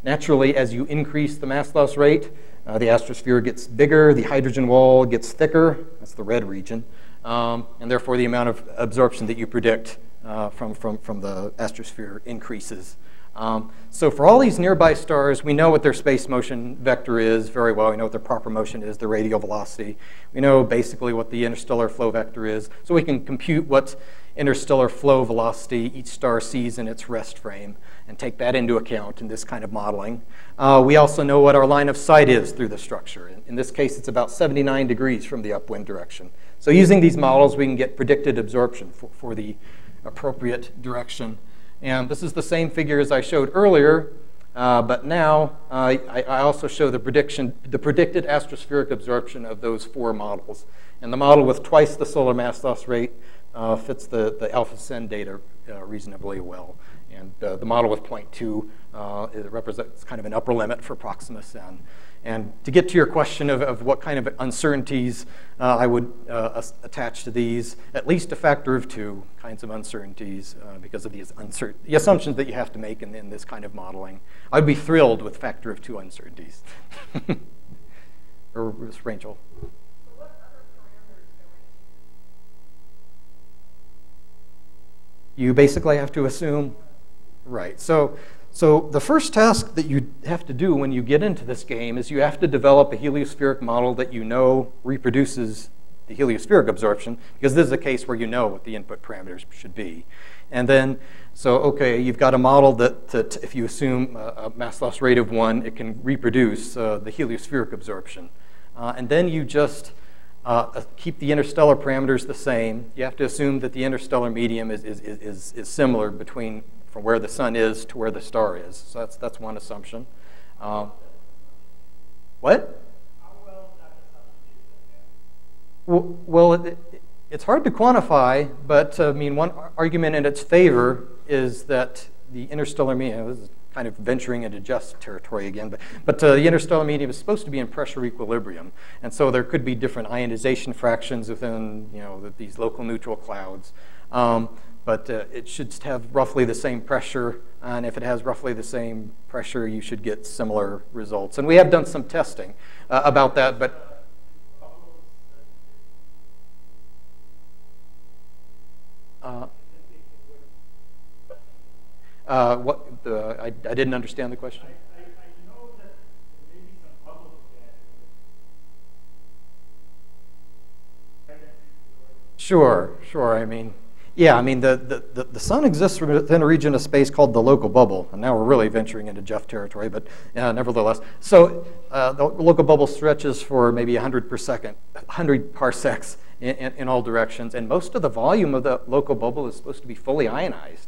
Naturally, as you increase the mass loss rate, uh, the astrosphere gets bigger, the hydrogen wall gets thicker, that's the red region, um, and therefore the amount of absorption that you predict uh, from, from, from the astrosphere increases. Um, so for all these nearby stars, we know what their space motion vector is very well. We know what their proper motion is, their radial velocity. We know basically what the interstellar flow vector is. So we can compute what interstellar flow velocity each star sees in its rest frame and take that into account in this kind of modeling. Uh, we also know what our line of sight is through the structure. In, in this case, it's about seventy-nine degrees from the upwind direction. So using these models, we can get predicted absorption for, for the appropriate direction. And this is the same figure as I showed earlier, uh, but now uh, I, I also show the prediction, the predicted astrospheric absorption of those four models. And the model with twice the solar mass loss rate Uh, fits the, the Alpha Centauri data uh, reasonably well. And uh, the model with zero point two uh, it represents kind of an upper limit for Proxima Centauri. And to get to your question of, of what kind of uncertainties uh, I would uh, attach to these, at least a factor of two kinds of uncertainties uh, because of these uncertain the assumptions that you have to make in, in this kind of modeling. I'd be thrilled with factor of two uncertainties. Or Rachel. You basically have to assume, right. So, so the first task that you have to do when you get into this game is you have to develop a heliospheric model that you know reproduces the heliospheric absorption, because this is a case where you know what the input parameters should be. And then, so okay, you've got a model that, that if you assume a mass loss rate of one, it can reproduce uh, the heliospheric absorption. Uh, and then you just Uh, keep the interstellar parameters the same. You have to assume that the interstellar medium is, is, is, is similar between from where the sun is to where the star is. So that's, that's one assumption. Um, what? Well, it, it's hard to quantify, but I mean, one argument in its favor is that the interstellar medium, this is kind of venturing into just territory again, but, but uh, the interstellar medium is supposed to be in pressure equilibrium. And so there could be different ionization fractions within, you know, the, these local neutral clouds. Um, but uh, it should have roughly the same pressure. And if it has roughly the same pressure, you should get similar results. And we have done some testing uh, about that, but Uh, uh, what the, I, I didn't understand the question. I, I, I know that there may be some bubbles there. Sure, sure. I mean, yeah, I mean, the, the, the, the sun exists within a region of space called the local bubble. And now we're really venturing into Jeff territory, but uh, nevertheless. So uh, the local bubble stretches for maybe one hundred per second, one hundred parsecs. In, in all directions, and most of the volume of the local bubble is supposed to be fully ionized.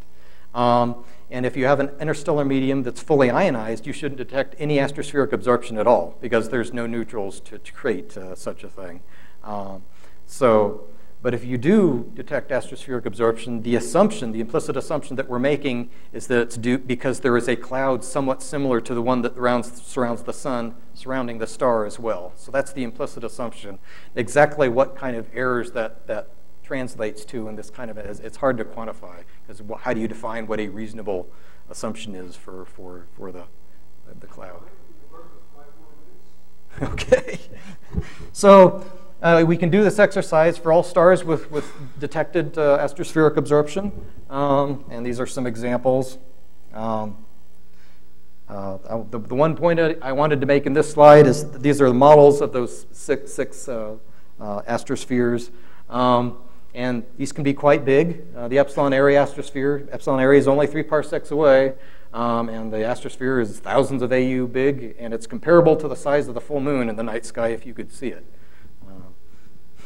Um, and if you have an interstellar medium that's fully ionized, you shouldn't detect any astrospheric absorption at all, because there's no neutrals to, to create uh, such a thing. Um, so, but if you do detect astrospheric absorption, the assumption, the implicit assumption that we're making is that it's due because there is a cloud somewhat similar to the one that rounds, surrounds the sun, surrounding the star as well. So that's the implicit assumption. Exactly what kind of errors that, that translates to in this kind of, it's hard to quantify, because how do you define what a reasonable assumption is for, for, for the, the cloud? Okay. So, Uh, we can do this exercise for all stars with, with detected uh, astrospheric absorption. Um, and these are some examples. Um, uh, I, the, the one point I wanted to make in this slide is that these are the models of those six, six uh, uh, astrospheres. Um, and these can be quite big. Uh, the Epsilon Eridani astrosphere, Epsilon Eridani is only three parsecs away. Um, and the astrosphere is thousands of A U big. And it's comparable to the size of the full moon in the night sky if you could see it.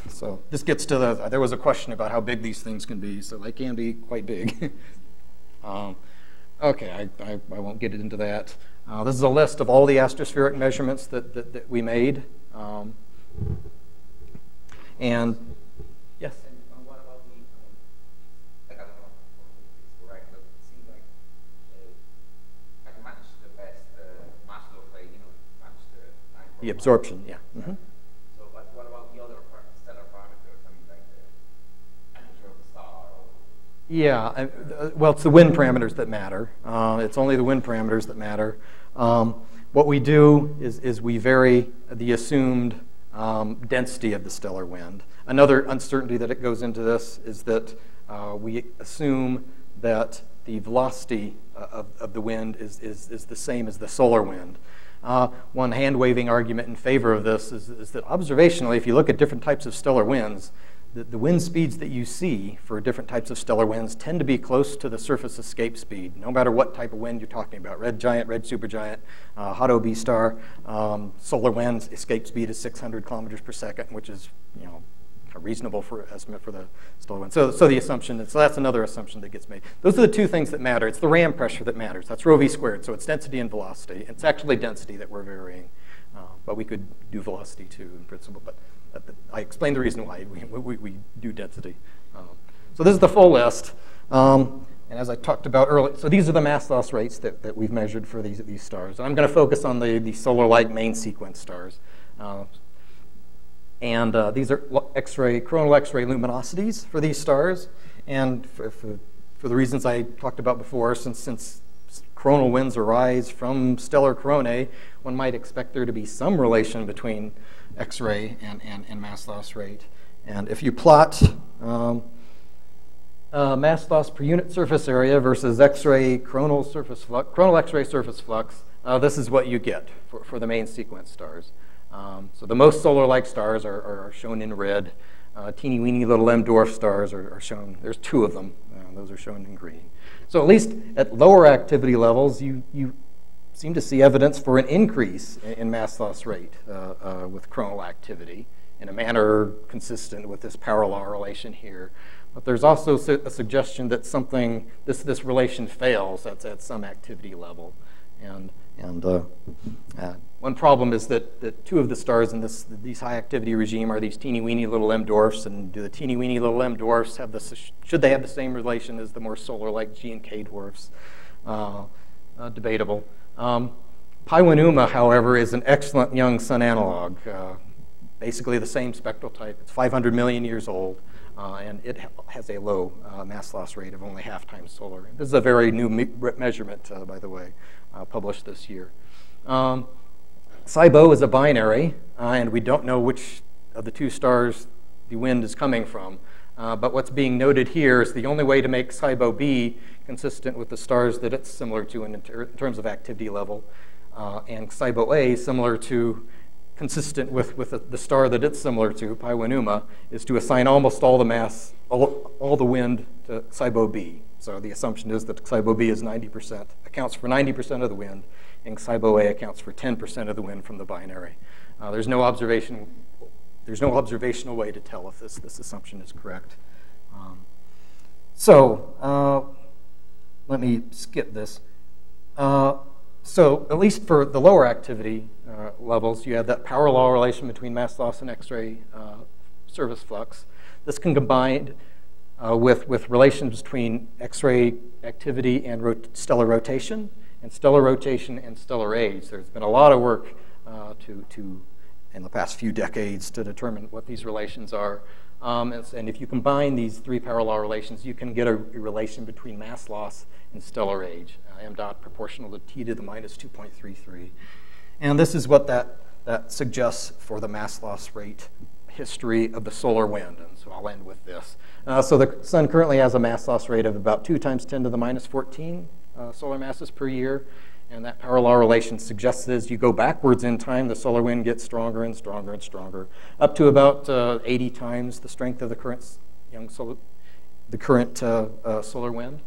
So this gets to the, there was a question about how big these things can be, so they can be quite big. um, okay, I, I, I won't get into that. Uh, this is a list of all the astrospheric measurements that, that, that we made. Um, and, yes? And what about the, I don't know, right, but it seems like I can manage the best mass low plane, you know, manage the time. The absorption, yeah. Mm-hmm. Yeah, well, it's the wind parameters that matter. Uh, it's only the wind parameters that matter. Um, what we do is, is we vary the assumed um, density of the stellar wind. Another uncertainty that it goes into this is that uh, we assume that the velocity of, of the wind is, is, is the same as the solar wind. Uh, one hand-waving argument in favor of this is, is that observationally, if you look at different types of stellar winds, the wind speeds that you see for different types of stellar winds tend to be close to the surface escape speed, no matter what type of wind you're talking about. Red giant, red supergiant, uh, hot O B star, um, solar winds, escape speed is six hundred kilometers per second, which is, you know, a reasonable for estimate for the stellar wind. So, so the assumption, is, so that's another assumption that gets made. Those are the two things that matter. It's the ram pressure that matters. That's rho v squared, so it's density and velocity. It's actually density that we're varying. Uh, but we could do velocity too in principle, but uh, I explained the reason why we, we, we do density. Um, so this is the full list. Um, and as I talked about earlier, so these are the mass loss rates that, that we've measured for these, these stars. And I'm going to focus on the, the solar-like main sequence stars. Uh, and uh, these are X-ray, coronal X-ray luminosities for these stars. And for, for, for the reasons I talked about before, since, since coronal winds arise from stellar coronae, one might expect there to be some relation between X-ray and, and, and mass loss rate. And if you plot um, uh, mass loss per unit surface area versus X-ray coronal surface flux, coronal X-ray surface flux, uh, this is what you get for, for the main sequence stars. Um, so the most solar-like stars are, are shown in red. Uh, teeny weeny little M dwarf stars are, are shown. There's two of them. Uh, those are shown in green. So at least at lower activity levels, you, you seem to see evidence for an increase in, in mass loss rate uh, uh, with coronal activity in a manner consistent with this power law relation here. But there's also su a suggestion that something, this, this relation fails at, at some activity level. And And uh, uh, one problem is that, that two of the stars in this these high activity regime are these teeny weeny little M dwarfs. And do the teeny weeny little M dwarfs have the should they have the same relation as the more solar like G and K dwarfs? Uh, uh, debatable. Um, Paiwanuma, however, is an excellent young sun analog, uh, basically the same spectral type. It's five hundred million years old, uh, and it ha has a low uh, mass loss rate of only half times solar. This is a very new me measurement, uh, by the way, uh, published this year. Um, Cybo is a binary, uh, and we don't know which of the two stars the wind is coming from. Uh, but what's being noted here is the only way to make Cybo B consistent with the stars that it's similar to in, ter in terms of activity level, uh, and Cybo A similar to, consistent with, with the, the star that it's similar to, Paiwanuma, is to assign almost all the mass, all, all the wind to Cybo B. So the assumption is that Cybo B is ninety percent, accounts for ninety percent of the wind, and Cybo A accounts for ten percent of the wind from the binary. Uh, there's no observation There's no observational way to tell if this, this assumption is correct. Um, so uh, let me skip this. Uh, so at least for the lower activity uh, levels, you have that power law relation between mass loss and X-ray uh, surface flux. This can combine uh, with, with relations between X-ray activity and rot stellar rotation, and stellar rotation and stellar age. There's been a lot of work uh, to, to in the past few decades to determine what these relations are. Um, and, and if you combine these three power law relations, you can get a, a relation between mass loss and stellar age, uh, m dot proportional to t to the minus two point three three. And this is what that, that suggests for the mass loss rate history of the solar wind. And so I'll end with this. Uh, so the sun currently has a mass loss rate of about two times ten to the minus fourteen uh, solar masses per year. And that power law relation suggests that as you go backwards in time, the solar wind gets stronger and stronger and stronger, up to about uh, eighty times the strength of the current young solar, the current uh, uh, solar wind.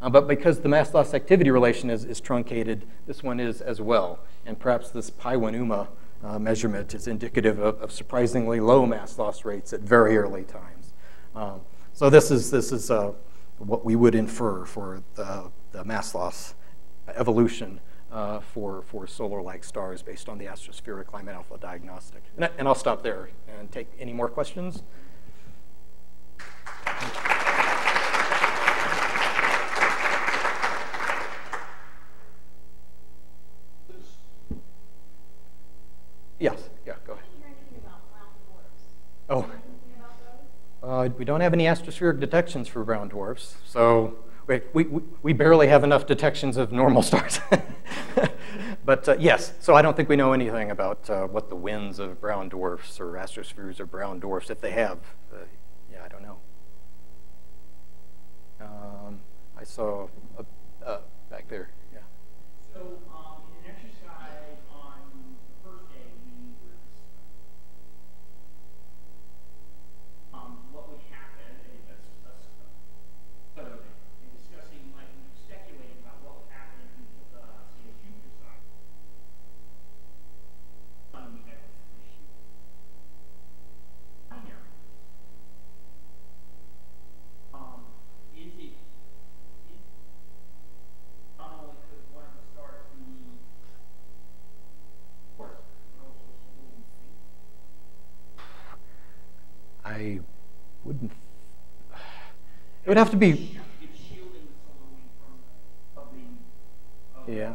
Uh, but because the mass loss activity relation is, is truncated, this one is as well. And perhaps this Paiwanuma uh, measurement is indicative of, of surprisingly low mass loss rates at very early times. Um, so this is this is uh, what we would infer for the, the mass loss evolution Uh, for, for solar-like stars based on the astrospheric Lyman alpha diagnostic. And, I, and I'll stop there and take any more questions. Yes, yeah, go ahead. Oh, uh, we don't have any astrospheric detections for brown dwarfs, so We, we, we barely have enough detections of normal stars. But uh, yes, so I don't think we know anything about uh, what the winds of brown dwarfs or astrospheres of brown dwarfs, if they have. Uh, yeah, I don't know. Um, I saw a, uh, back there, yeah. So um, in an exercise on the first day, we um, what would happen if a, a, a, a discussing, like, speculating about what would happen if we took, uh, say, a Jupiter side. Um, is it, is, not only could one of the stars be, of course, but also a solution? I wouldn't, it would have to be, yeah.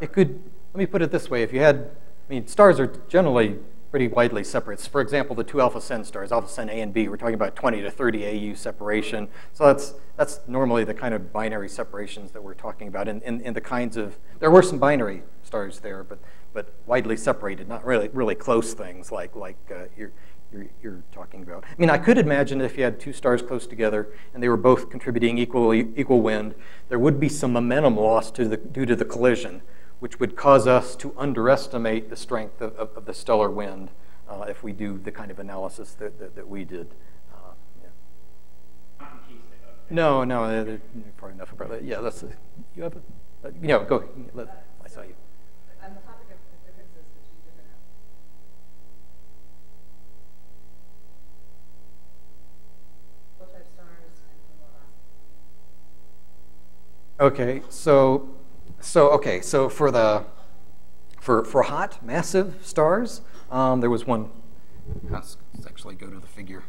It could, let me put it this way, if you had, I mean, stars are generally pretty widely separate. For example, the two Alpha Centauri stars, Alpha Centauri A and B, we're talking about twenty to thirty A U separation. So that's, that's normally the kind of binary separations that we're talking about in, in, in the kinds of, there were some binary stars there, but, but widely separated, not really, really close things like, like uh, your, You're, you're talking about. I mean, I could imagine if you had two stars close together and they were both contributing equally, equal wind, there would be some momentum loss to the, due to the collision, which would cause us to underestimate the strength of, of, of the stellar wind uh, if we do the kind of analysis that, that, that we did. Uh, yeah. No, no, uh, there's probably enough about that. Yeah, that's, a, you have a, uh, you know, go, let, I saw you. Okay, so So okay, so for the for for hot massive stars, um, there was one. Let's actually go to the figure.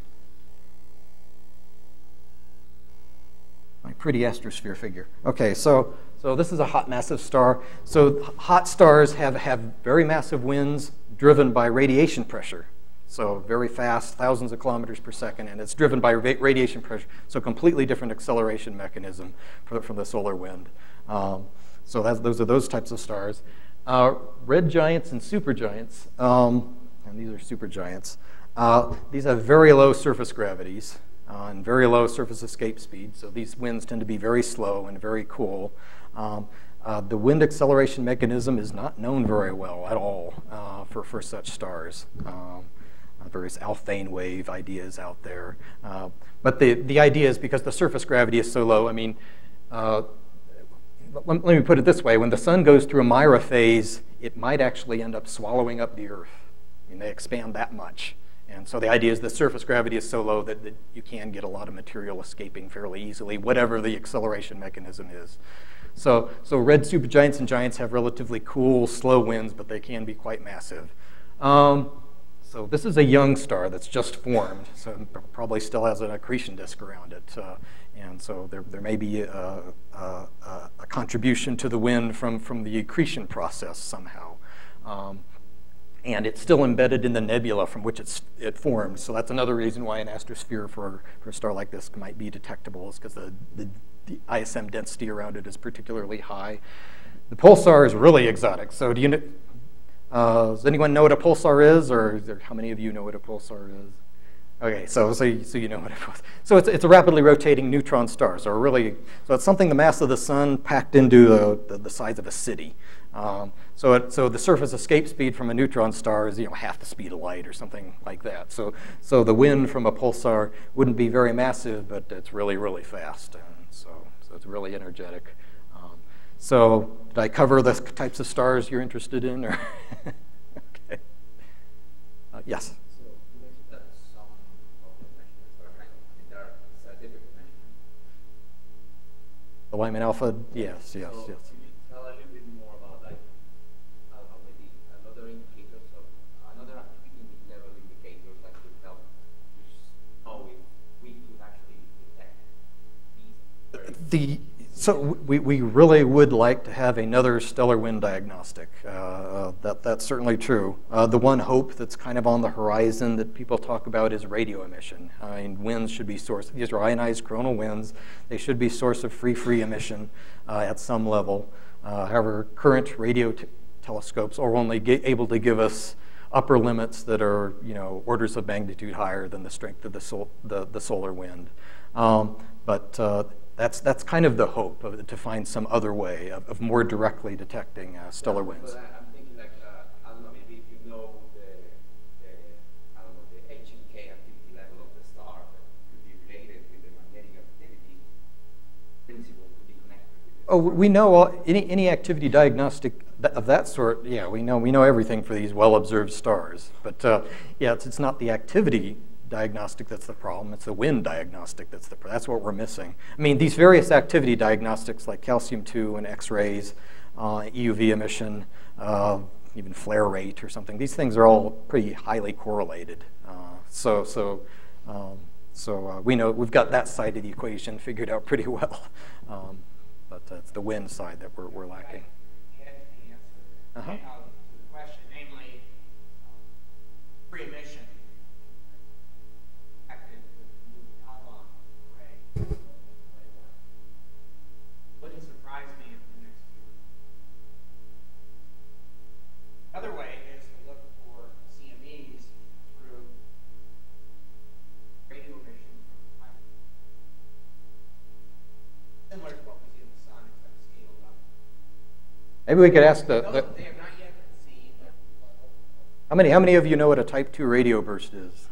My pretty astrosphere figure. Okay, so so this is a hot massive star. So hot stars have have very massive winds driven by radiation pressure. So very fast, thousands of kilometers per second, and it's driven by radiation pressure. So completely different acceleration mechanism for, from the solar wind. Um, so that's, those are those types of stars. Uh, red giants and supergiants, um, and these are supergiants. Uh, these have very low surface gravities. Uh, and very low surface escape speed. So these winds tend to be very slow and very cool. Um, uh, the wind acceleration mechanism is not known very well at all uh, for, for such stars. Um, various alphane wave ideas out there. Uh, but the, the idea is because the surface gravity is so low, I mean, uh, let, let me put it this way. When the sun goes through a Mira phase, it might actually end up swallowing up the Earth. I mean, they expand that much. And so the idea is the surface gravity is so low that, that you can get a lot of material escaping fairly easily, whatever the acceleration mechanism is. So, so red supergiants and giants have relatively cool, slow winds, but they can be quite massive. Um, so this is a young star that's just formed, so probably still has an accretion disk around it. Uh, and so there, there may be a, a, a contribution to the wind from, from the accretion process somehow. Um, And it's still embedded in the nebula from which it's, it formed. So that's another reason why an astrosphere for, for a star like this might be detectable, is because the, the, the I S M density around it is particularly high. The pulsar is really exotic. So do you, uh, does anyone know what a pulsar is, or is there, how many of you know what a pulsar is? Okay, so, so, you, so you know what it was. So it's, it's a rapidly rotating neutron star. So, really, so it's something the mass of the sun packed into the, the, the size of a city. Um, so, it, so the surface escape speed from a neutron star is, you know, half the speed of light or something like that. So, so the wind from a pulsar wouldn't be very massive, but it's really, really fast. And so, so it's really energetic. Um, so did I cover the types of stars you're interested in? Or okay. Uh, yes? The Lyman alpha, yes, yes, so yes. Can you tell a little bit more about like alpha maybe another indicators of another activity level indicators that could help us know if we could actually detect these? The so we we really would like to have another stellar wind diagnostic. Uh, that that's certainly true. Uh, the one hope that's kind of on the horizon that people talk about is radio emission. Uh, and winds should be source. These are ionized coronal winds. They should be source of free free emission uh, at some level. Uh, however, current radio t telescopes are only get able to give us upper limits that are, you know, orders of magnitude higher than the strength of the sol the the solar wind. Um, but uh, That's, that's kind of the hope, of, to find some other way of, of more directly detecting uh, stellar winds. But I'm thinking like, uh, I don't know, maybe if you know the, the, I don't know, the H and K activity level of the star that could be related with the magnetic activity principle could be connected with it. Oh, we know all, any, any activity diagnostic of that sort, yeah, we know, we know everything for these well-observed stars. But uh, yeah, it's, it's not the activity diagnostic that's the problem, it's the wind diagnostic that's the problem. That's what we're missing. I mean, these various activity diagnostics like calcium two and X-rays, uh, E U V emission, uh, even flare rate or something, these things are all pretty highly correlated. Uh, so so, um, so uh, we know we've got that side of the equation figured out pretty well. Um, but uh, it's the wind side that we're, we're lacking. I had the answer uh-huh. now to the question, namely uh, free emission. What has surprised me in the next year? Another way is to look for C M Es through radio emission from hydrogen. Similar to what we see in the sun, except scaled up. Maybe we could ask the. the they have not yet been seen. How many? How many of you know what a type two radio burst is?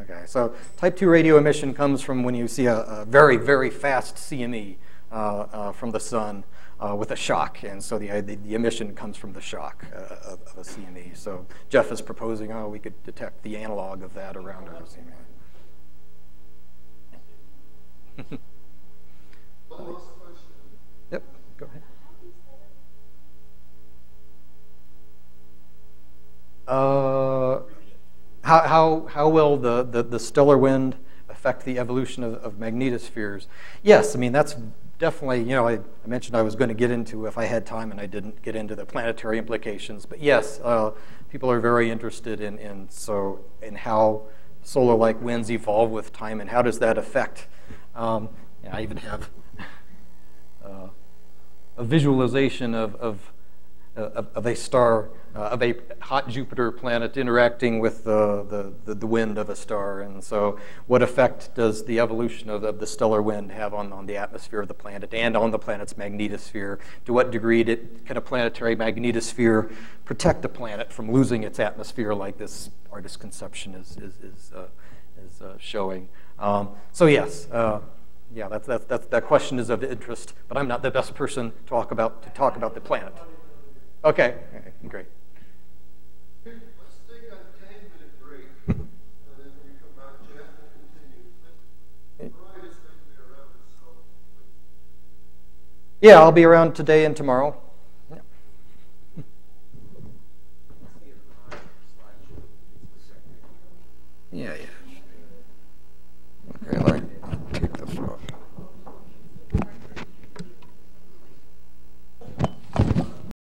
Okay, so type two radio emission comes from when you see a, a very, very fast C M E uh, uh, from the sun uh, with a shock. And so the, the, the emission comes from the shock uh, of, of a C M E. So Jeff is proposing, oh, we could detect the analog of that around our C M E. Yep, go ahead. How do you Uh, how, how, how will the, the, the stellar wind affect the evolution of, of magnetospheres? Yes, I mean, that's definitely, you know, I, I mentioned I was going to get into, if I had time and I didn't, get into the planetary implications. But yes, uh, people are very interested in, in, so, in how solar-like winds evolve with time and how does that affect. Um, yeah, I even have uh, a visualization of, of, uh, of, of a star, uh, of a hot Jupiter planet interacting with the, the, the, the wind of a star. And so what effect does the evolution of the, of the stellar wind have on, on the atmosphere of the planet and on the planet's magnetosphere? To what degree did, can a planetary magnetosphere protect the planet from losing its atmosphere like this artist's conception is, is, is, uh, is uh, showing? Um, so yes, uh, yeah, that's, that's, that's, that question is of interest, but I'm not the best person to talk about, to talk about the planet. Okay, okay, great. Let's take a ten minute break, and then when you come back, Jeff will continue. But Brian is going to be around, so. Yeah, I'll be around today and tomorrow. Yeah, yeah.